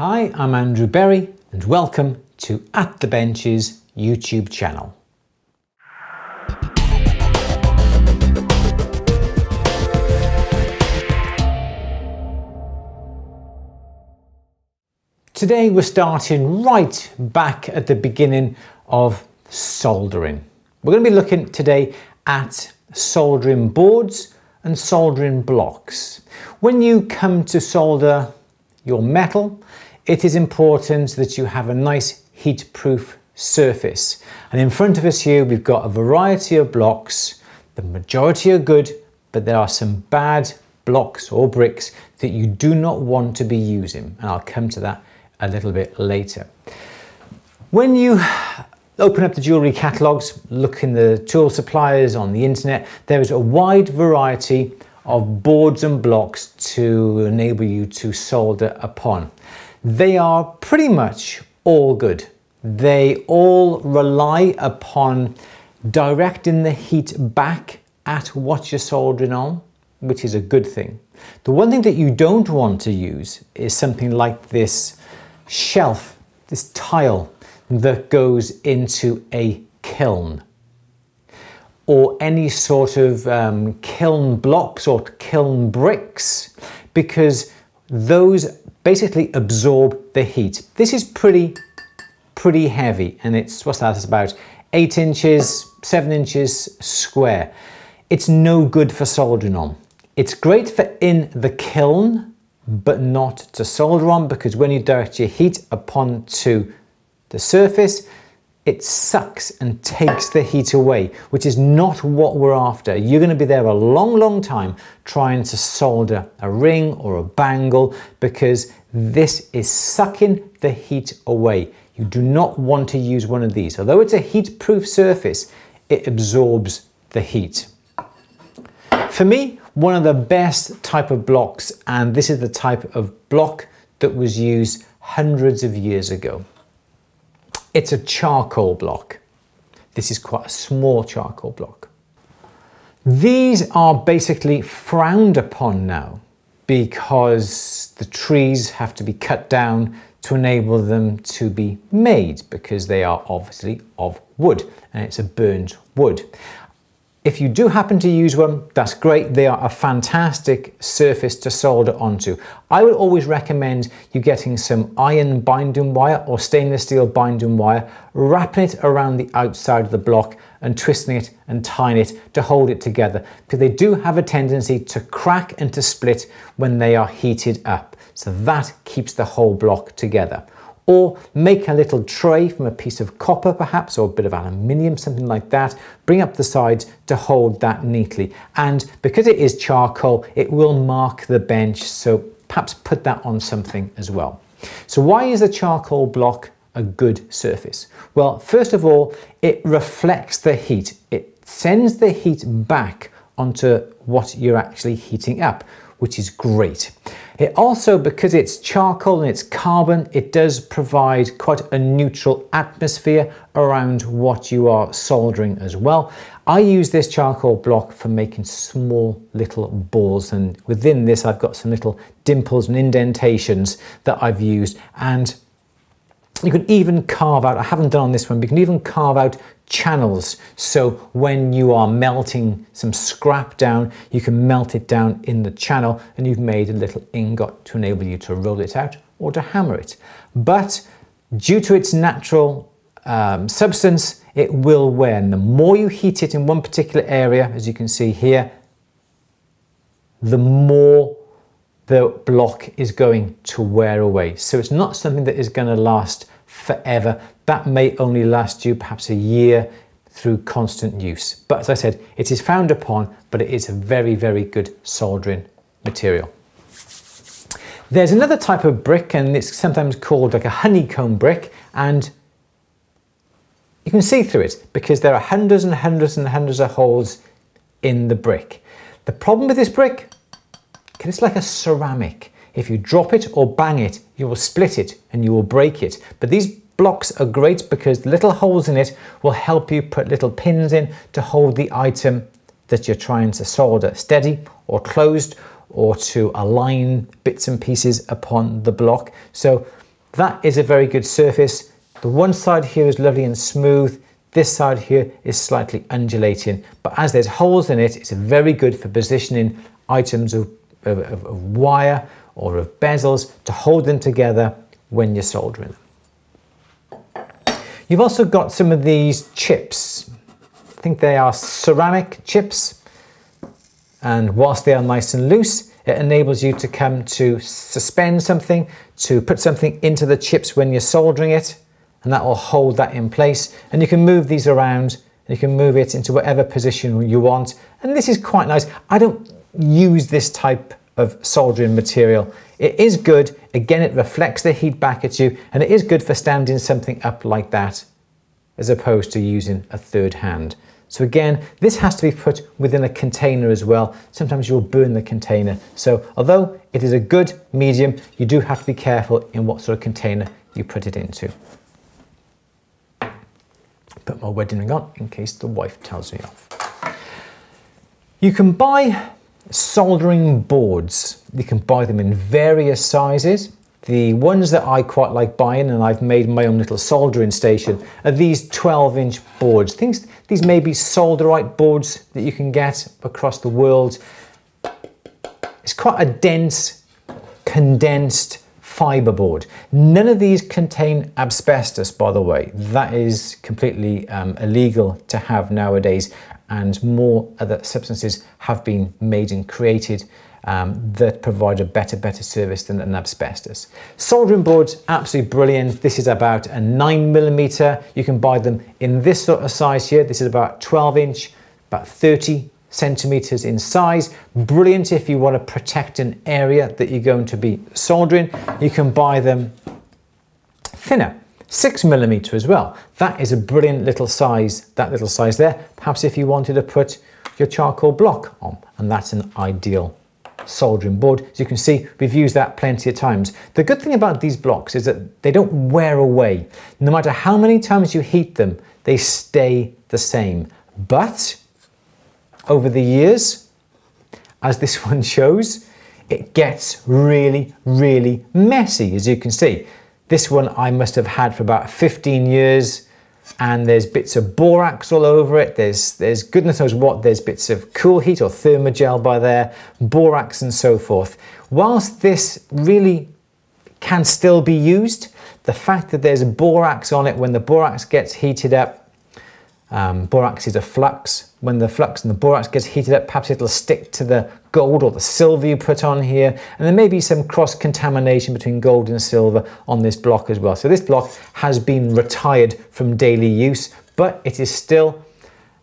Hi, I'm Andrew Berry and welcome to At The Bench's YouTube channel. Today we're starting right back at the beginning of soldering. We're going to be looking today at soldering boards and soldering blocks. When you come to solder your metal, it is important that you have a nice heat-proof surface. And in front of us here, we've got a variety of blocks. The majority are good, but there are some bad blocks or bricks that you do not want to be using. And I'll come to that a little bit later. When you open up the jewellery catalogues, look in the tool suppliers on the internet, there is a wide variety of boards and blocks to enable you to solder upon. They are pretty much all good. They all rely upon directing the heat back at what you're soldering on, which is a good thing. The one thing that you don't want to use is something like this shelf, this tile that goes into a kiln, or any sort of kiln blocks or kiln bricks, because those basically absorb the heat. This is pretty heavy, and it's, what's that, it's about 8 inches, 7 inches square. It's no good for soldering on. It's great for in the kiln, but not to solder on, because when you direct your heat upon to the surface, it sucks and takes the heat away, which is not what we're after. You're going to be there a long time trying to solder a ring or a bangle, because this is sucking the heat away. You do not want to use one of these. Although it's a heat-proof surface, it absorbs the heat. For me, one of the best type of blocks, and this is the type of block that was used hundreds of years ago. It's a charcoal block. This is quite a small charcoal block. These are basically frowned upon now because the trees have to be cut down to enable them to be made, because they are obviously of wood and it's a burned wood. If you do happen to use one, that's great. They are a fantastic surface to solder onto. I would always recommend you getting some iron binding wire or stainless steel binding wire, wrapping it around the outside of the block and twisting it and tying it to hold it together, because they do have a tendency to crack and to split when they are heated up. So that keeps the whole block together. Or make a little tray from a piece of copper perhaps, or a bit of aluminium, something like that. Bring up the sides to hold that neatly. And because it is charcoal, it will mark the bench, so perhaps put that on something as well. So why is the charcoal block a good surface? Well, first of all, it reflects the heat. It sends the heat back onto what you're actually heating up, which is great. It also, because it's charcoal and it's carbon, it does provide quite a neutral atmosphere around what you are soldering as well. I use this charcoal block for making small little balls, and within this I've got some little dimples and indentations that I've used, and you can even carve out, I haven't done on this one, but you can even carve out channels, so when you are melting some scrap down, you can melt it down in the channel and you've made a little ingot to enable you to roll it out or to hammer it. But due to its natural substance, it will wear, and the more you heat it in one particular area, as you can see here, the more the block is going to wear away. So it's not something that is going to last forever. That may only last you perhaps a year through constant use. But as I said, it is frowned upon, but it is a very good soldering material. There's another type of brick, and it's sometimes called like a honeycomb brick, and you can see through it because there are hundreds and hundreds and hundreds of holes in the brick. The problem with this brick, because it's like a ceramic. If you drop it or bang it, you will split it and you will break it. But these blocks are great because the little holes in it will help you put little pins in to hold the item that you're trying to solder steady or closed, or to align bits and pieces upon the block. So That is a very good surface. The one side here is lovely and smooth. This side here is slightly undulating, but as there's holes in it, it's very good for positioning items of wire or of bezels to hold them together when you're soldering them. You've also got some of these chips. I think they are ceramic chips, and whilst they are nice and loose, it enables you to come to suspend something, to put something into the chips when you're soldering it, and that will hold that in place. And you can move these around, and you can move it into whatever position you want. And this is quite nice. I don't use this type of soldering material. It is good. Again, it reflects the heat back at you, and it is good for standing something up like that, as opposed to using a third hand. So again, this has to be put within a container as well. Sometimes you'll burn the container. So although it is a good medium, you do have to be careful in what sort of container you put it into. Put my wedding ring on in case the wife tells me off. You can buy soldering boards. You can buy them in various sizes. The ones that I quite like buying, and I've made my own little soldering station, are these 12-inch boards. These may be solderite boards that you can get across the world. It's quite a dense, condensed fiber board. None of these contain asbestos, by the way. That is completely illegal to have nowadays, and more other substances have been made and created that provide a better service than an asbestos. Soldering boards, absolutely brilliant. This is about a 9mm. You can buy them in this sort of size here. This is about 12-inch, about 30 centimeters in size. Brilliant if you want to protect an area that you're going to be soldering. You can buy them thinner, 6mm as well. That is a brilliant little size, that little size there. Perhaps if you wanted to put your charcoal block on, and that's an ideal soldering board. As you can see, we've used that plenty of times. The good thing about these blocks is that they don't wear away. No matter how many times you heat them, they stay the same. But over the years, as this one shows, it gets really messy, as you can see. This one I must have had for about 15 years, and there's bits of borax all over it. There's goodness knows what. There's bits of Cool Heat or thermogel by there, borax and so forth. Whilst this really can still be used, the fact that there's borax on it, when the borax gets heated up, borax is a flux. When the flux and the borax gets heated up, perhaps it'll stick to the gold or the silver you put on here, and there may be some cross-contamination between gold and silver on this block as well. So this block has been retired from daily use, but it is still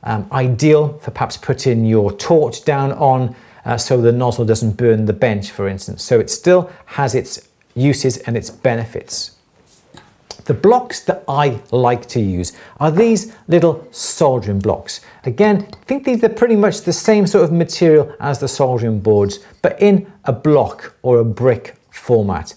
ideal for perhaps putting your torch down on, so the nozzle doesn't burn the bench, for instance. So it still has its uses and its benefits. The blocks that I like to use are these little soldering blocks. Again, I think these are pretty much the same sort of material as the soldering boards, but in a block or a brick format.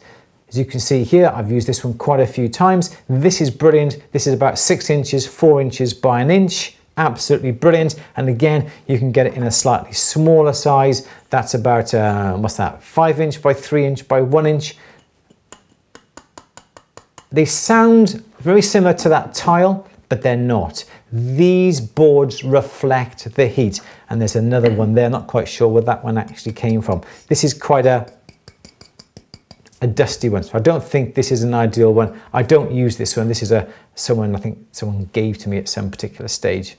As you can see here, I've used this one quite a few times. This is brilliant. This is about 6 inches, 4 inches by 1 inch. Absolutely brilliant. And again, you can get it in a slightly smaller size. That's about, what's that, 5 inch by 3 inch by 1 inch. They sound very similar to that tile, but they're not. These boards reflect the heat. And there's another one there, not quite sure where that one actually came from. This is quite a dusty one, so I don't think this is an ideal one. I don't use this one. This is I think someone gave to me at some particular stage.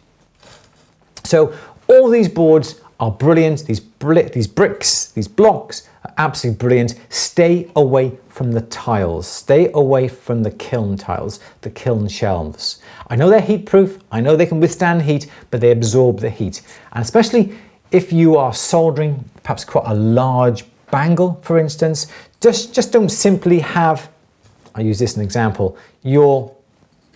So all these boards are brilliant. These blocks are absolutely brilliant. Stay away from the tiles. Stay away from the kiln tiles, the kiln shelves. I know they're heat proof. I know they can withstand heat, but they absorb the heat. And especially if you are soldering perhaps quite a large bangle, for instance, just don't simply have, I'll use this as an example, your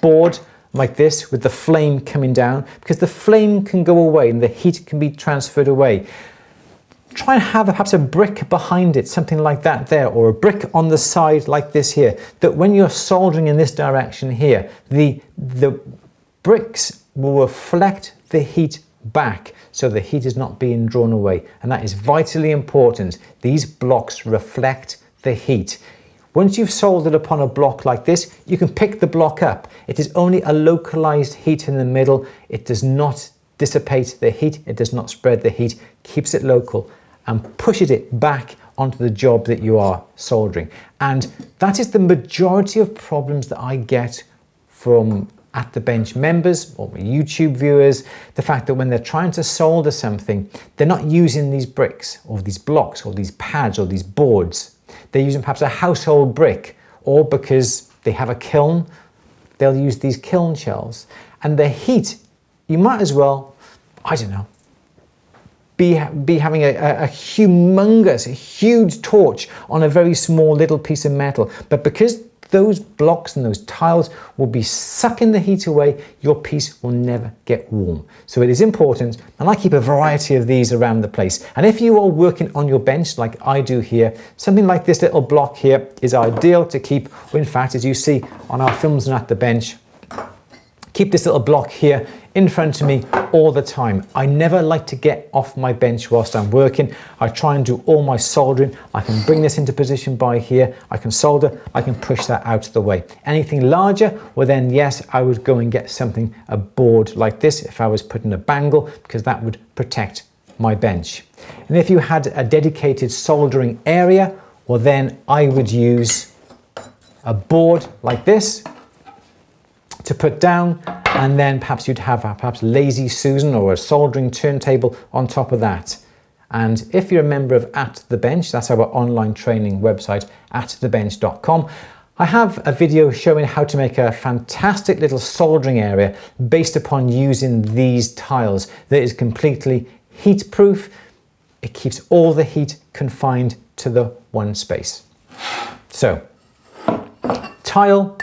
board like this with the flame coming down, because the flame can go away and the heat can be transferred away. Try and have perhaps a brick behind it, something like that there, or a brick on the side like this here, that when you're soldering in this direction here, the bricks will reflect the heat back, so the heat is not being drawn away. And that is vitally important. These blocks reflect the heat. Once you've soldered upon a block like this, you can pick the block up. It is only a localized heat in the middle. It does not dissipate the heat. It does not spread the heat. Keeps it local and pushes it back onto the job that you are soldering. And that is the majority of problems that I get from At The Bench members or YouTube viewers, the fact that when they're trying to solder something, they're not using these bricks or these blocks or these pads or these boards. They're using perhaps a household brick, or because they have a kiln, they'll use these kiln shells. And the heat, you might as well, I don't know, be having a humongous, a huge torch on a very small little piece of metal. But because those blocks and those tiles will be sucking the heat away, your piece will never get warm. So it is important, and I keep a variety of these around the place. And if you are working on your bench like I do here, something like this little block here is ideal to keep. In fact, as you see on our films and At The Bench, keep this little block here in front of me all the time. I never like to get off my bench whilst I'm working. I try and do all my soldering. I can bring this into position by here. I can solder, I can push that out of the way. Anything larger, well then yes, I would go and get something, a board like this if I was putting a bangle, because that would protect my bench. And if you had a dedicated soldering area, well then I would use a board like this to put down, and then perhaps you'd have perhaps Lazy Susan or a soldering turntable on top of that. And if you're a member of At The Bench, that's our online training website, atthebench.com, I have a video showing how to make a fantastic little soldering area based upon using these tiles that is completely heat proof. It keeps all the heat confined to the one space. So, tile,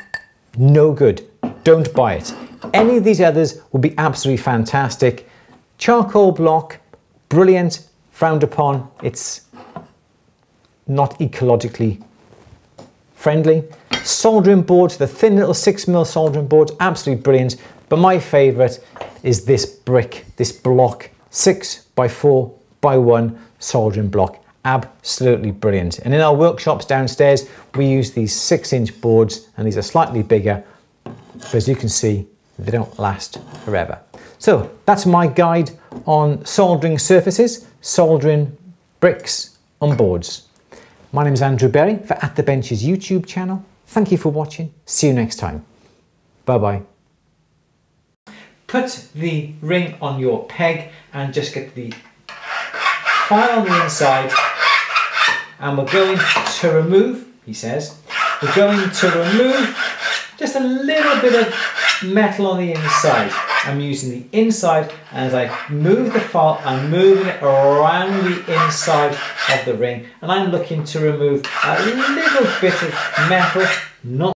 no good. Don't buy it. Any of these others would be absolutely fantastic. Charcoal block, brilliant, frowned upon. It's not ecologically friendly. Soldering board, the thin little 6mm soldering board, absolutely brilliant. But my favourite is this brick, this block, 6x4x1 soldering block. Absolutely brilliant. And in our workshops downstairs, we use these 6-inch boards, and these are slightly bigger. But as you can see, they don't last forever. So that's my guide on soldering surfaces, soldering bricks on boards. My name is Andrew Berry for At The Bench's YouTube channel. Thank you for watching. See you next time. Bye-bye. Put the ring on your peg and just get the file on the inside. And we're going to remove, he says, we're going to remove just a little bit of metal on the inside. I'm using the inside, and as I move the file, I'm moving it around the inside of the ring, and I'm looking to remove a little bit of metal, not